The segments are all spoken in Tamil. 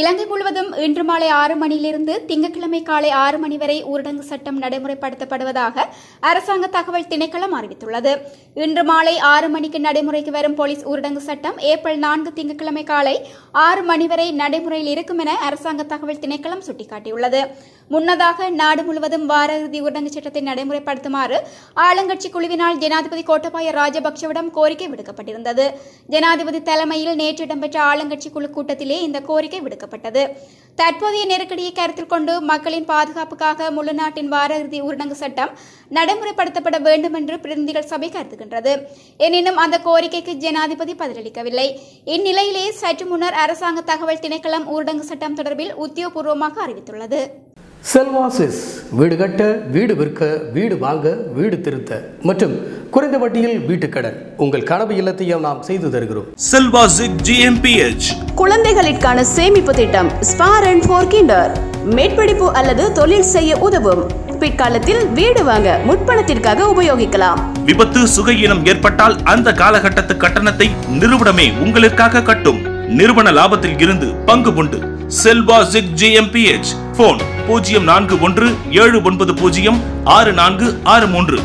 இலங்கை முழுவதும் இன்று மாலை 6 மணியிலிருந்து திங்கட்கிழமை காலை 6 மணி வரை ஊரடங்கு சட்டம் நடைமுறைப்படுத்தப்படுவதாக அரசாங்க தகவல் திணைக்களம் அறிவித்துள்ளது. இன்று மாலை 6 மணிக்கு நடைமுறைக்கு வரும் போலீஸ் ஊரடங்கு சட்டம் ஏப்ரல் 4 திங்கட்கிழமை காலை 6 மணி வரை நடைமுறையில் இருக்கும் என அரசாங்க தகவல் திணைக்களம் சுட்டிக்காட்டியுள்ளது. முன்னதாக நாடு முழுவதும் வார இறுதி ஊரடங்கு சட்டத்தை நடைமுறைப்படுத்துமாறு ஆளுங்கட்சி குழுவினால் ஜனாதிபதி கோட்டாபய ராஜபக்சவிடம் கோரிக்கை விடுக்கப்பட்டிருந்தது. ஜனாதிபதி தலைமையில் நேற்று இடம்பெற்ற ஆளுங்கட்சி குழு கூட்டத்திலே இந்த கோரிக்கை விடுக்கப்பட்டது. தற்போதைய நெருக்கடியை கருத்தில் கொண்டு மக்களின் பாதுகாப்புக்காக முழு நாட்டின் வார இறுதி ஊரடங்கு சட்டம் நடைமுறைப்படுத்தப்பட வேண்டும் என்று பிரதிநிதிகள் சபை கருதுகின்றது. எனினும் அந்த கோரிக்கைக்கு ஜனாதிபதி பதிலளிக்கவில்லை. இந்நிலையிலேயே சற்று முன்னர் அரசாங்க தகவல் திணைக்களம் ஊரடங்கு சட்டம் தொடர்பில் உத்தியோகபூர்வமாக அறிவித்துள்ளது. செல்வாசிஸ் வீடு கட்ட, வீடு விற்க, வீடு வாங்க, வீடு திருத்த மற்றும் குறைந்த வட்டியில் வீட்டுக்கடன் உங்கள் கனவு இல்லத்தையும் நாம் செய்து தருகிறோம். செல்வாசிக் GmbH குழந்தைகளுக்கான சேமிப்பு திட்டம் ஸ்பார் அண்ட் ஃபார் கிண்டர் மேற்படிப்பு அல்லது தொழில் செய்ய உதவும். பிற்காலத்தில் வீடு வாங்க முற்பணத்திற்காக உபயோகிக்கலாம். விபத்து சுகையினம் ஏற்பட்டால் அந்த காலகட்டத்து கட்டணத்தை நிறுவனமே உங்களுக்காக கட்டும். நிறுவன லாபத்தில் இருந்து பங்கு உண்டு. செல்வாசிக் GmbH phone 041 790 6463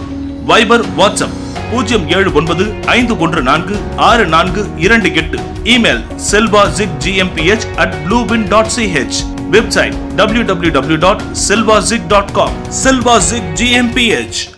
Viber WhatsApp 079 5146 428 email selvazikgmph@bluewind.ch website www.selvazig.com selvazikgmph